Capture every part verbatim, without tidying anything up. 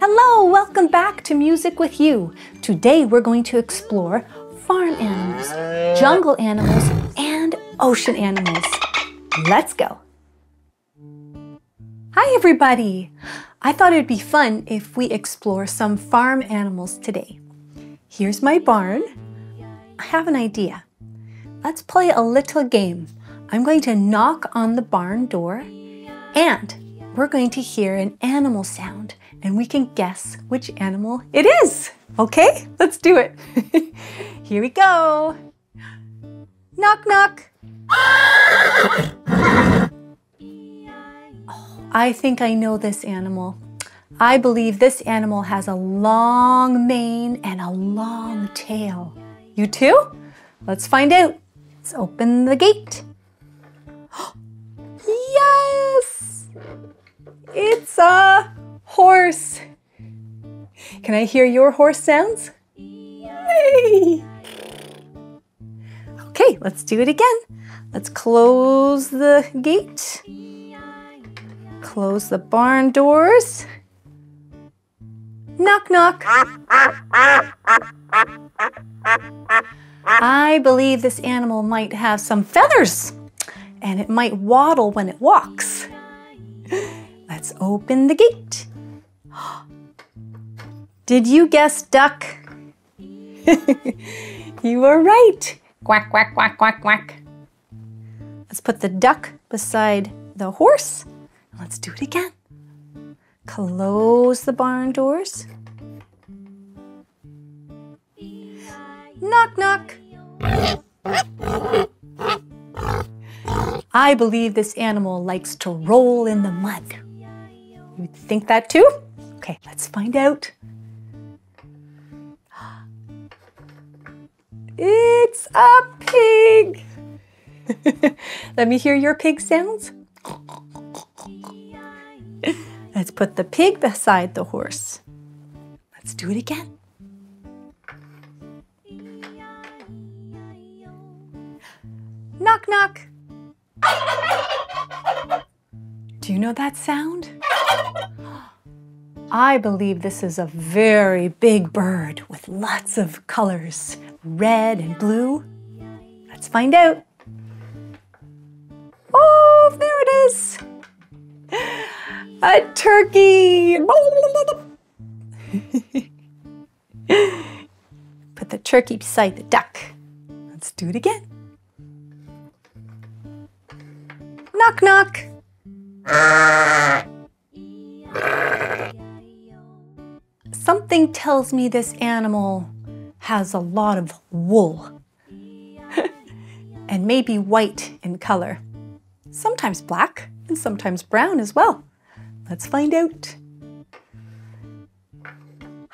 Hello, welcome back to Music with You. Today we're going to explore farm animals, jungle animals, and ocean animals. Let's go. Hi everybody! I thought it would be fun if we explore some farm animals today. Here's my barn. I have an idea. Let's play a little game. I'm going to knock on the barn door and we're going to hear an animal sound and we can guess which animal it is. Okay, let's do it. Here we go. Knock, knock. Oh, I think I know this animal. I believe this animal has a long mane and a long tail. You too? Let's find out. Let's open the gate. Yes! It's a horse. Can I hear your horse sounds? Yay! Okay, let's do it again. Let's close the gate. Close the barn doors. Knock, knock. I believe this animal might have some feathers and it might waddle when it walks. Let's open the gate. Did you guess duck? You were right. Quack, quack, quack, quack, quack. Let's put the duck beside the horse. Let's do it again. Close the barn doors. Knock, knock. I believe this animal likes to roll in the mud. You think that too? Okay, let's find out. It's a pig. Let me hear your pig sounds. Let's put the pig beside the horse. Let's do it again. Knock, knock. Do you know that sound? I believe this is a very big bird with lots of colors, red and blue. Let's find out. Oh, there it is. A turkey. Put the turkey beside the duck. Let's do it again. Knock, knock. Something tells me this animal has a lot of wool and maybe white in color, sometimes black and sometimes brown as well. Let's find out.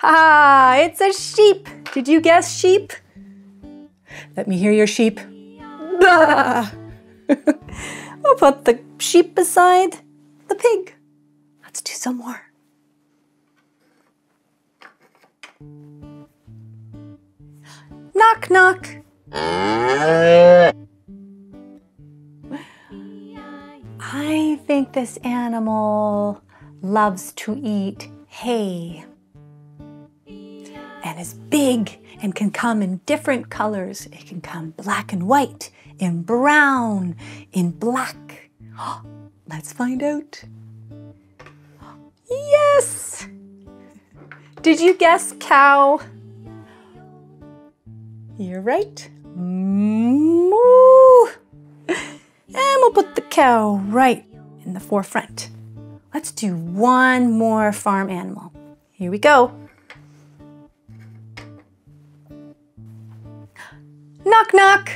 Ah, it's a sheep. Did you guess sheep? Let me hear your sheep. Bah! We'll put the sheep beside the pig. Let's do some more. Knock, knock. I think this animal loves to eat hay and is big and can come in different colors. It can come black and white, in brown, in black. Let's find out. Yes! Did you guess cow? You're right. Moo! And we'll put the cow right in the forefront. Let's do one more farm animal. Here we go. Knock, knock.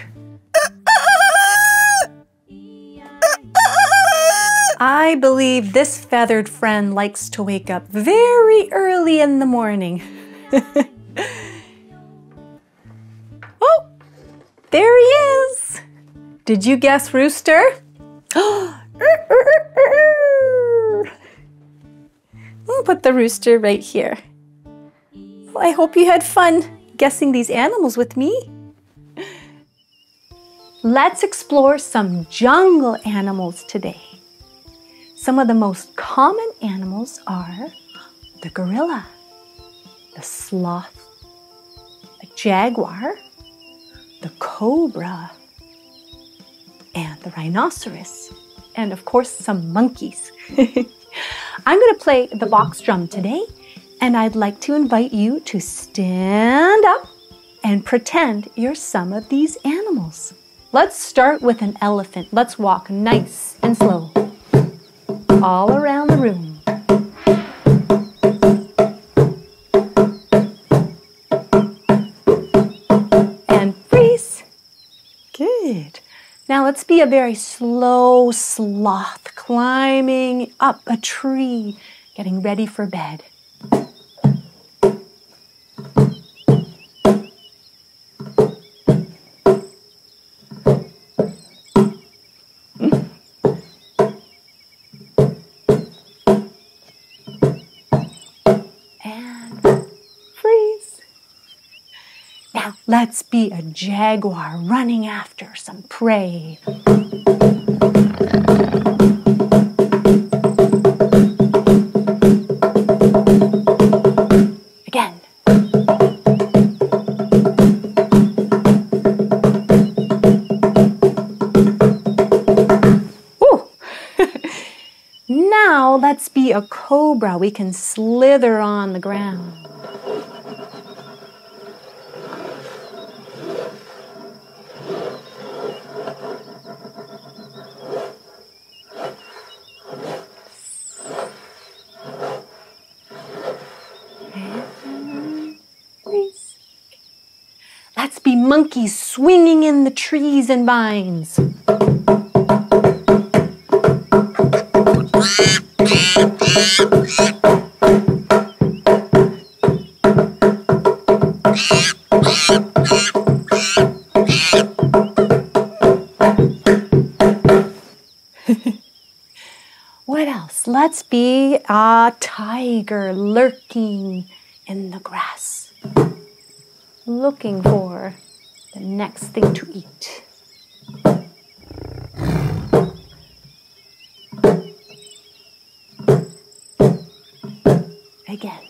I believe this feathered friend likes to wake up very early in the morning. Oh, there he is. Did you guess rooster? We'll put the rooster right here. Well, I hope you had fun guessing these animals with me. Let's explore some jungle animals today. Some of the most common animals are the gorilla, the sloth, the jaguar, the cobra, and the rhinoceros, and of course some monkeys. I'm going to play the box drum today, and I'd like to invite you to stand up and pretend you're some of these animals. Let's start with an elephant. Let's walk nice and slow all around the room. And freeze. Good. Now let's be a very slow sloth climbing up a tree, getting ready for bed. Let's be a jaguar running after some prey. Again. Ooh. Now let's be a cobra. We can slither on the ground. Let's be monkeys swinging in the trees and vines. What else? Let's be a tiger lurking in the grass, looking for the next thing to eat. Again.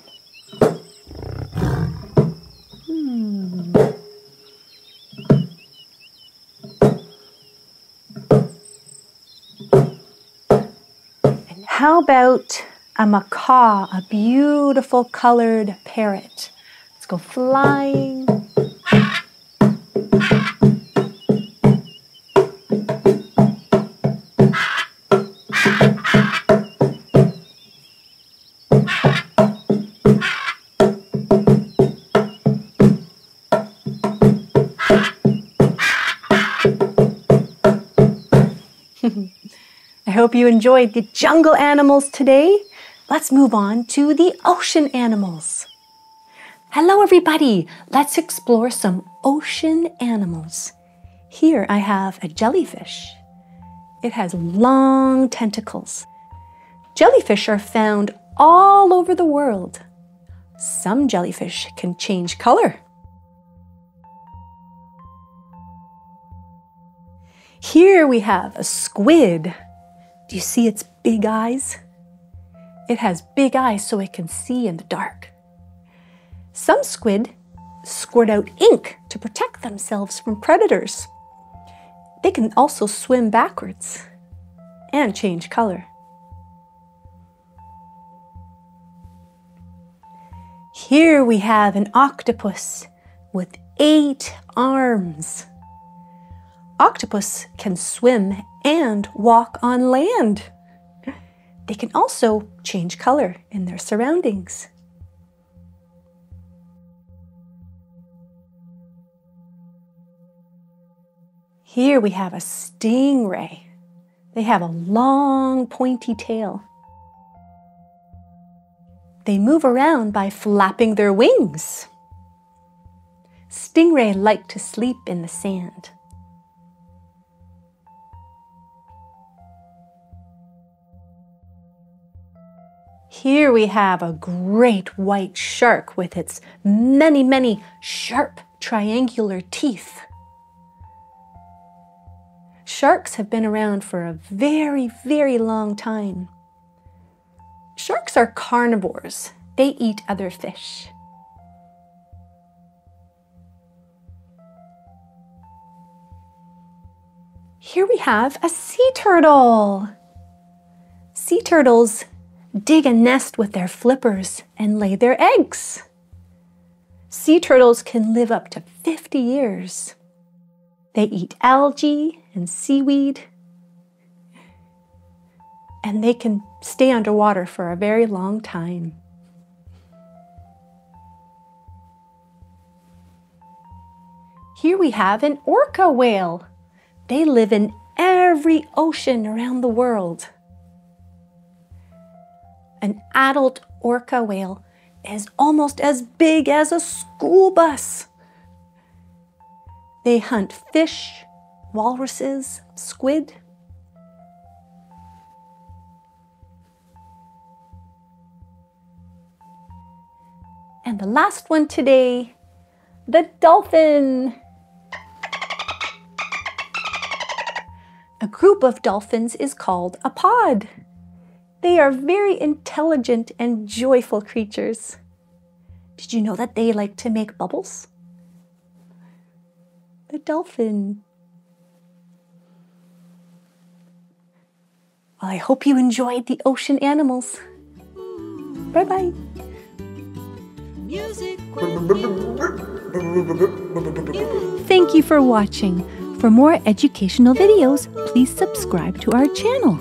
Hmm. And how about a macaw, a beautiful colored parrot? Let's go flying. I hope you enjoyed the jungle animals today. Let's move on to the ocean animals. Hello everybody! Let's explore some ocean animals. Here I have a jellyfish. It has long tentacles. Jellyfish are found all over the world. Some jellyfish can change color. Here we have a squid. Do you see its big eyes? It has big eyes so it can see in the dark. Some squid squirt out ink to protect themselves from predators. They can also swim backwards and change color. Here we have an octopus with eight arms. Octopus can swim and walk on land. They can also change color in their surroundings. Here we have a stingray. They have a long pointy tail. They move around by flapping their wings. Stingray like to sleep in the sand. Here we have a great white shark with its many, many sharp triangular teeth. Sharks have been around for a very, very long time. Sharks are carnivores. They eat other fish. Here we have a sea turtle. Sea turtles dig a nest with their flippers and lay their eggs. Sea turtles can live up to fifty years. They eat algae and seaweed, and they can stay underwater for a very long time. Here we have an orca whale. They live in every ocean around the world. An adult orca whale is almost as big as a school bus. They hunt fish, walruses, squid. And the last one today, the dolphin. A group of dolphins is called a pod. They are very intelligent and joyful creatures. Did you know that they like to make bubbles? The dolphin. Well, I hope you enjoyed the ocean animals. Bye-bye. Thank you for watching. For more educational videos, please subscribe to our channel.